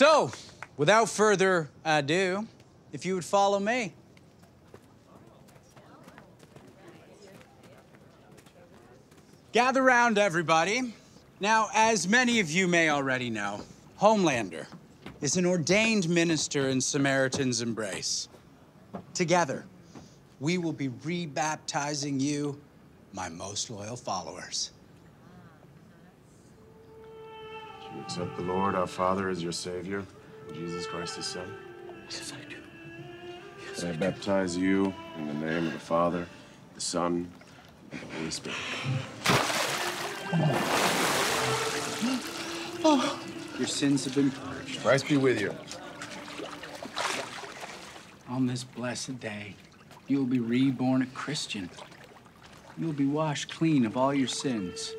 So, without further ado, if you would follow me. Gather round, everybody. Now, as many of you may already know, Homelander is an ordained minister in Samaritan's Embrace. Together, we will be rebaptizing you, my most loyal followers. Do you accept the Lord, our Father, as your Savior, and Jesus Christ, his Son? Yes, I do. Yes, I baptize you in the name of the Father, the Son, and the Holy Spirit. Oh. Your sins have been purged. Christ be with you. On this blessed day, you will be reborn a Christian. You will be washed clean of all your sins.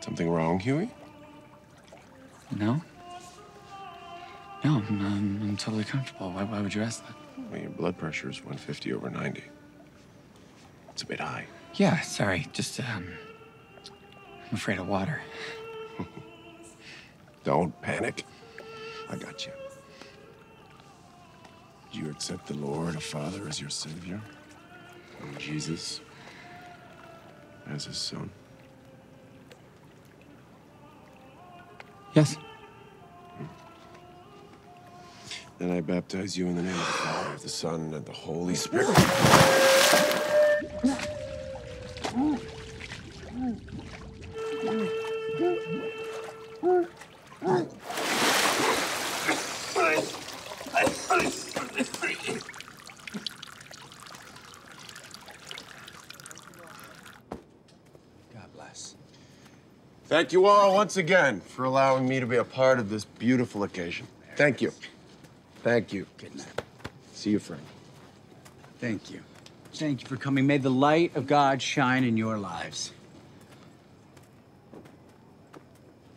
Something wrong, Huey? No. No, I'm totally comfortable. Why would you ask that? Well, your blood pressure is 150/90. It's a bit high. Yeah, sorry. Just, I'm afraid of water. Don't panic. I got you. Do you accept the Lord, our Father, as your Savior? And Jesus as his Son? Yes. Then I baptize you in the name of the Father, the Son, and the Holy Spirit. God bless. Thank you all once again for allowing me to be a part of this beautiful occasion. Thank you. Thank you. Good night. See you, Frank. Thank you. Thank you for coming. May the light of God shine in your lives.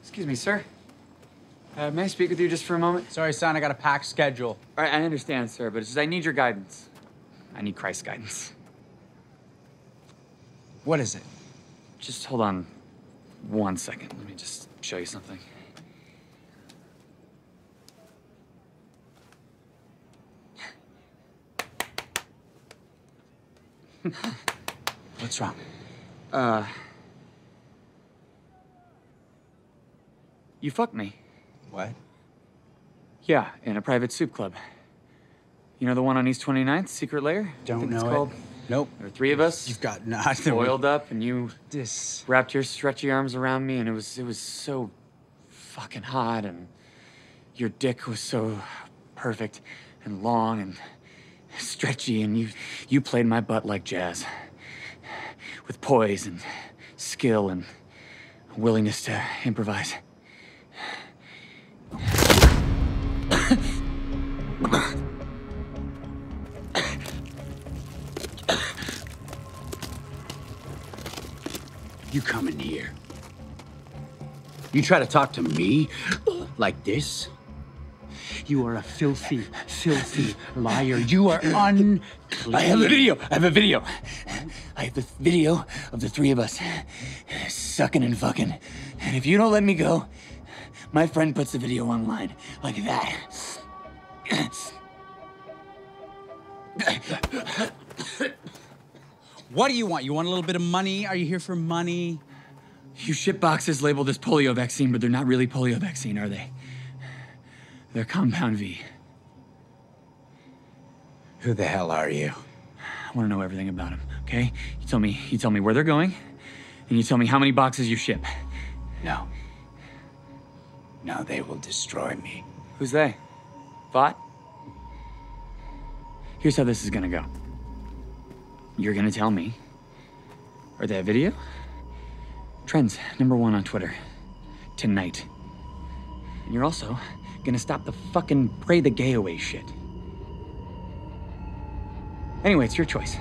Excuse me, sir. May I speak with you just for a moment? Sorry, son, I got a packed schedule. All right, I understand, sir, but it's just I need your guidance. I need Christ's guidance. What is it? Just hold on 1 second. Let me just show you something. What's wrong? You fucked me. What? Yeah, in a private soup club. You know the one on East 29th, Secret Lair? Don't know it's called? Nope. There were three of us. You've got nothing. Oiled up, and you wrapped your stretchy arms around me, and it was so fucking hot, and your dick was so perfect and long and stretchy, and you played my butt like jazz, with poise and skill and a willingness to improvise. You come in here. You try to talk to me like this? You are a filthy, filthy liar. You are unclean. I have a video. I have a video. What? I have a video of the three of us sucking and fucking. And if you don't let me go, my friend puts the video online like that. What do you want? You want a little bit of money? Are you here for money? You shitboxes labeled this polio vaccine, but they're not really polio vaccine, are they? They're Compound V. Who the hell are you? I want to know everything about them, okay? You tell me where they're going, and you tell me how many boxes you ship. No. No, they will destroy me. Who's they? Vought? Here's how this is gonna go. You're gonna tell me, or that video? Trends #1 on Twitter, tonight. And you're also gonna stop the fucking pray the gay away shit. Anyway, it's your choice.